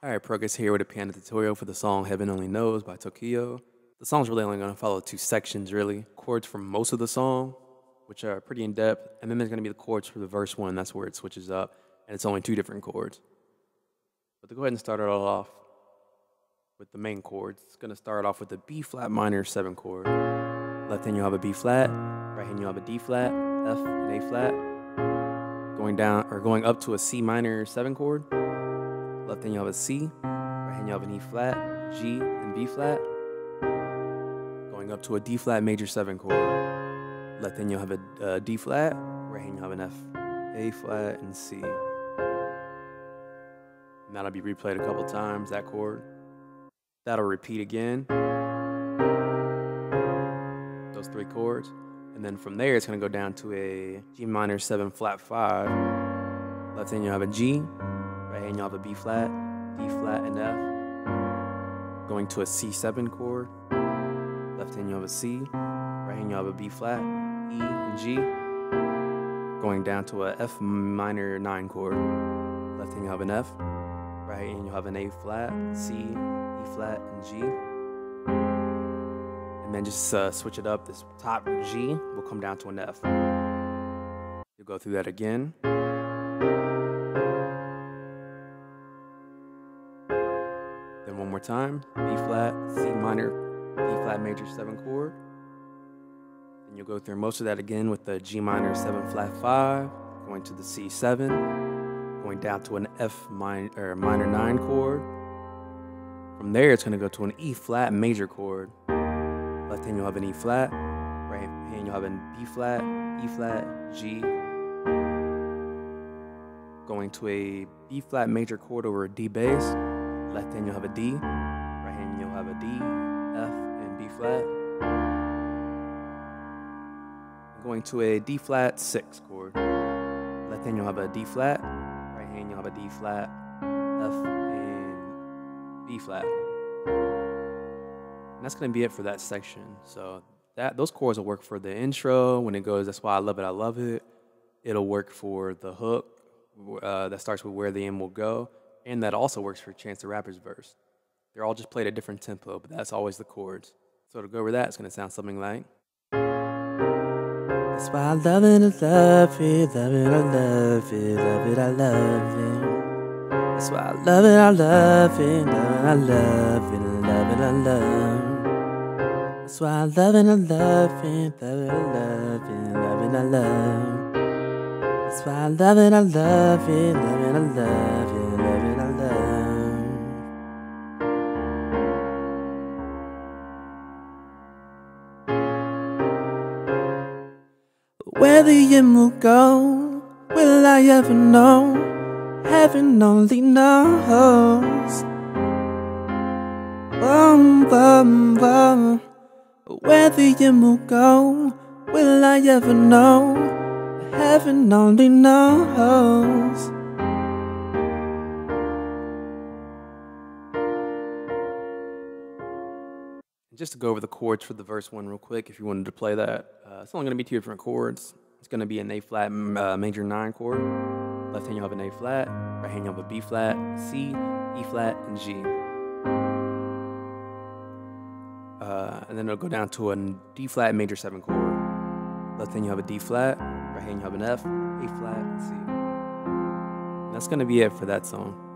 Alright, Progress here with a piano tutorial for the song Heaven Only Knows by Tokio. The song's really only going to follow two sections, really. Chords for most of the song, which are pretty in-depth, and then there's going to be the chords for the verse one. That's where it switches up, and it's only two different chords. But to go ahead and start it all off with the main chords, it's going to start off with the B-flat minor 7 chord. Left hand, you'll have a B-flat. Right hand, you'll have a D-flat, F, and A-flat. Going up to a C minor 7 chord. Left hand, you'll have a C. Right hand, you'll have an E-flat, G, and B-flat. Going up to a D-flat major 7 chord. Left hand, you'll have a D-flat. Right hand, you'll have an F, A-flat, and C. And that'll be replayed a couple times, that chord. That'll repeat again. Those 3 chords. And then from there, it's going to go down to a G minor 7 flat 5. Left hand, you'll have a G. Right hand, you'll have a B flat, D flat, and F. Going to a C7 chord. Left hand, you'll have a C. Right hand, you'll have a B flat, E, and G. Going down to a F minor 9 chord. Left hand, you'll have an F. Right hand, you'll have an A flat, C, E flat, and G. And then just switch it up. This top G will come down to an F. You'll go through that again. Then one more time, B flat, C minor, E flat major 7 chord. And you'll go through most of that again with the G minor 7 flat 5, going to the C7, going down to an F minor 9 chord. From there, it's gonna go to an E flat major chord. Left hand, you'll have an E flat. Right hand, you'll have an B flat, E flat, G. Going to a B flat major chord over a D bass. Left hand, you'll have a D. Right hand, you'll have a D, F, and B flat. Going to a D flat 6 chord. Left hand, you'll have a D flat. Right hand, you'll have a D flat, F, and B flat. And that's going to be it for that section. So those chords will work for the intro when it goes. That's why I love it. I love it. It'll work for the hook that starts with where the end will go. And that also works for Chance the Rapper's verse. They're all just played at different tempo, but that's always the chords. So to go over that, it's going to sound something like. That's why I love it, I love it, love it, I love it, love it, I love it. That's why I love it, I love it, love it, love it, I love it. That's why I love it, I love it, love it, I love it, love it, I love it. That's why I love it, I love it, love it, I love it. Where the end will go, will I ever know? Heaven only knows. Bum, bum, bum. Where the end will go, will I ever know? Heaven only knows. Just to go over the chords for the verse one real quick, if you wanted to play that, it's only going to be 2 different chords. It's going to be an A flat major 9 chord. Left hand, you'll have an A flat. Right hand, you'll have a B flat, C, E flat, and G. And then it'll go down to a D flat major 7 chord. Left hand, you'll have a D flat. Right hand, you'll have an F, A flat, and C. And that's going to be it for that song.